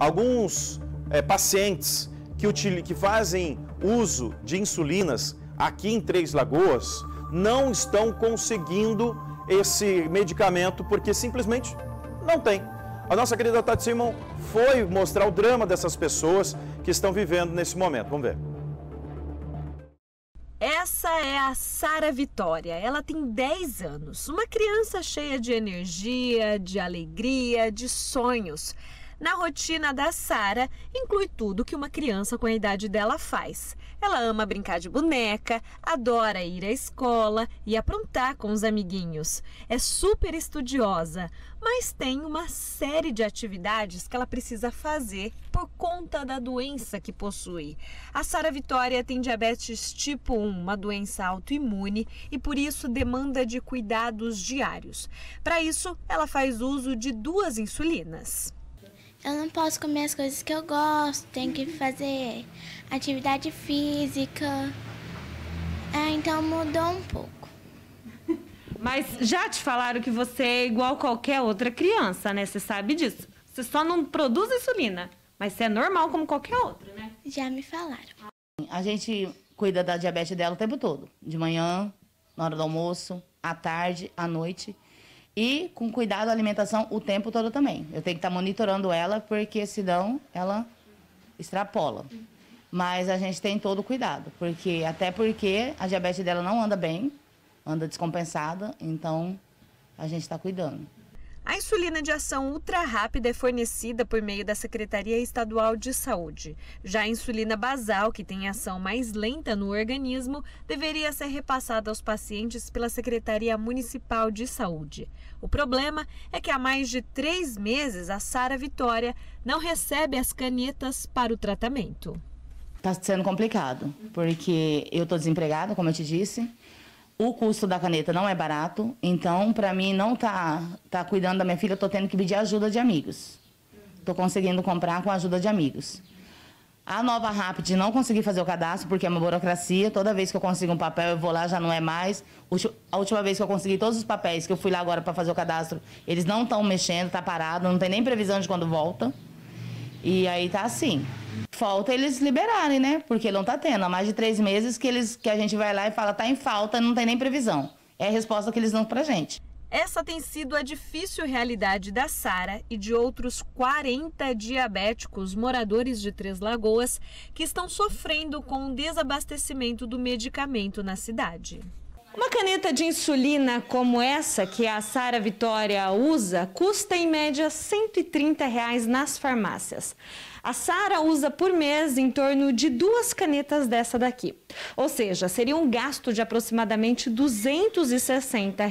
Alguns pacientes que fazem uso de insulinas aqui em Três Lagoas não estão conseguindo esse medicamento porque simplesmente não tem. A nossa querida Tati Simon foi mostrar o drama dessas pessoas que estão vivendo nesse momento. Vamos ver. Essa é a Sarah Vitória. Ela tem 10 anos, uma criança cheia de energia, de alegria, de sonhos. Na rotina da Sarah, inclui tudo que uma criança com a idade dela faz. Ela ama brincar de boneca, adora ir à escola e aprontar com os amiguinhos. É super estudiosa, mas tem uma série de atividades que ela precisa fazer por conta da doença que possui. A Sarah Vitória tem diabetes tipo 1, uma doença autoimune, e por isso demanda de cuidados diários. Para isso, ela faz uso de 2 insulinas. Eu não posso comer as coisas que eu gosto, tenho que fazer atividade física. Então mudou um pouco. Mas já te falaram que você é igual qualquer outra criança, né? Você sabe disso. Você só não produz insulina, mas você é normal como qualquer outra, né? Já me falaram. A gente cuida da diabetes dela o tempo todo. De manhã, na hora do almoço, à tarde, à noite. E com cuidado a alimentação o tempo todo também. Eu tenho que estar monitorando ela, porque senão ela extrapola. Mas a gente tem todo o cuidado, porque até porque a diabetes dela não anda bem, anda descompensada, então a gente está cuidando. A insulina de ação ultra rápida é fornecida por meio da Secretaria Estadual de Saúde. Já a insulina basal, que tem ação mais lenta no organismo, deveria ser repassada aos pacientes pela Secretaria Municipal de Saúde. O problema é que há mais de 3 meses a Sarah Vitória não recebe as canetas para o tratamento. Está sendo complicado, porque eu estou desempregada, como eu te disse. O custo da caneta não é barato, então, para mim, não tá cuidando da minha filha, eu tô tendo que pedir ajuda de amigos. Tô conseguindo comprar com a ajuda de amigos. A Nova Rapid não consegui fazer o cadastro, porque é uma burocracia. Toda vez que eu consigo um papel, eu vou lá, já não é mais. A última vez que eu consegui todos os papéis, que eu fui lá agora para fazer o cadastro, eles não estão mexendo, tá parado, não tem nem previsão de quando volta. E aí tá assim. Falta eles liberarem, né? Porque não tá tendo. Há mais de 3 meses que a gente vai lá e fala, tá em falta, não tem nem previsão. É a resposta que eles dão pra gente. Essa tem sido a difícil realidade da Sarah e de outros 40 diabéticos moradores de Três Lagoas que estão sofrendo com o desabastecimento do medicamento na cidade. Uma caneta de insulina como essa que a Sarah Vitória usa custa em média R$ 130 nas farmácias. A Sarah usa por mês em torno de 2 canetas dessa daqui. Ou seja, seria um gasto de aproximadamente R$ 260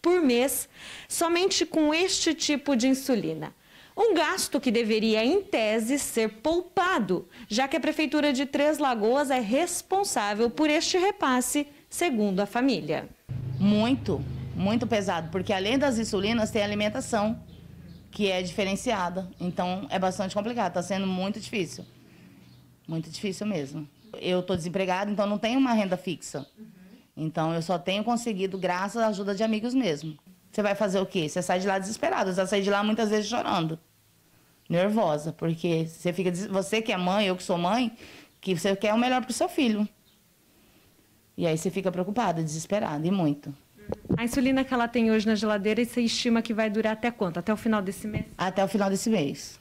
por mês somente com este tipo de insulina. Um gasto que deveria, em tese, ser poupado, já que a Prefeitura de Três Lagoas é responsável por este repasse, segundo a família. Muito, muito pesado, porque além das insulinas tem a alimentação, que é diferenciada. Então é bastante complicado, está sendo muito difícil mesmo. Eu estou desempregada, então não tenho uma renda fixa. Então eu só tenho conseguido graças à ajuda de amigos mesmo. Você vai fazer o quê? Você sai de lá desesperada, você sai de lá muitas vezes chorando, nervosa, porque você fica, você que é mãe, eu que sou mãe, que você quer o melhor para o seu filho. E aí você fica preocupada, desesperada, e muito. A insulina que ela tem hoje na geladeira, você estima que vai durar até quanto? Até o final desse mês? Até o final desse mês.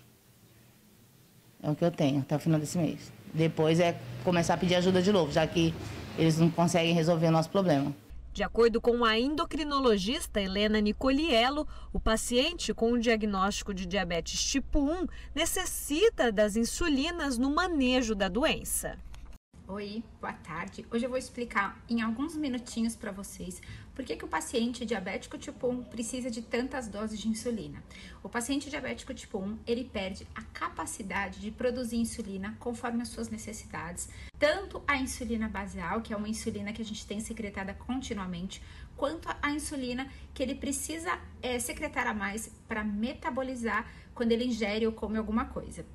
É o que eu tenho, até o final desse mês. Depois é começar a pedir ajuda de novo, já que eles não conseguem resolver o nosso problema. De acordo com a endocrinologista Helena Nicolielo, o paciente com o diagnóstico de diabetes tipo 1 necessita das insulinas no manejo da doença. Oi, boa tarde. Hoje eu vou explicar em alguns minutinhos para vocês por que o paciente diabético tipo 1 precisa de tantas doses de insulina. O paciente diabético tipo 1, ele perde a capacidade de produzir insulina conforme as suas necessidades, tanto a insulina basal, que é uma insulina que a gente tem secretada continuamente, quanto a insulina que ele precisa secretar a mais para metabolizar quando ele ingere ou come alguma coisa.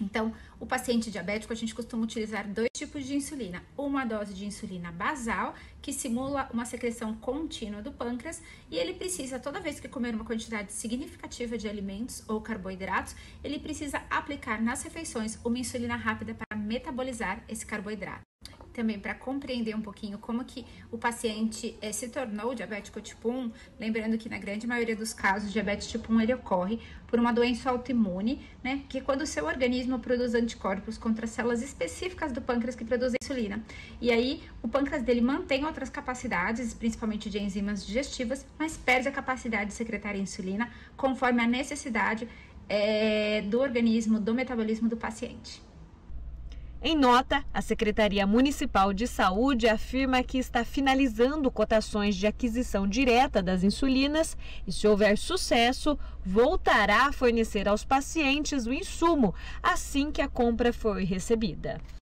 Então, o paciente diabético, a gente costuma utilizar dois tipos de insulina. Uma dose de insulina basal, que simula uma secreção contínua do pâncreas, e ele precisa, toda vez que comer uma quantidade significativa de alimentos ou carboidratos, ele precisa aplicar nas refeições uma insulina rápida para metabolizar esse carboidrato. Também para compreender um pouquinho como que o paciente se tornou diabético tipo 1, lembrando que na grande maioria dos casos, diabetes tipo 1 ele ocorre por uma doença autoimune, né? Que é quando o seu organismo produz anticorpos contra células específicas do pâncreas que produzem insulina. E aí, o pâncreas dele mantém outras capacidades, principalmente de enzimas digestivas, mas perde a capacidade de secretar insulina conforme a necessidade do organismo, do metabolismo do paciente. Em nota, a Secretaria Municipal de Saúde afirma que está finalizando cotações de aquisição direta das insulinas e, se houver sucesso, voltará a fornecer aos pacientes o insumo assim que a compra for recebida.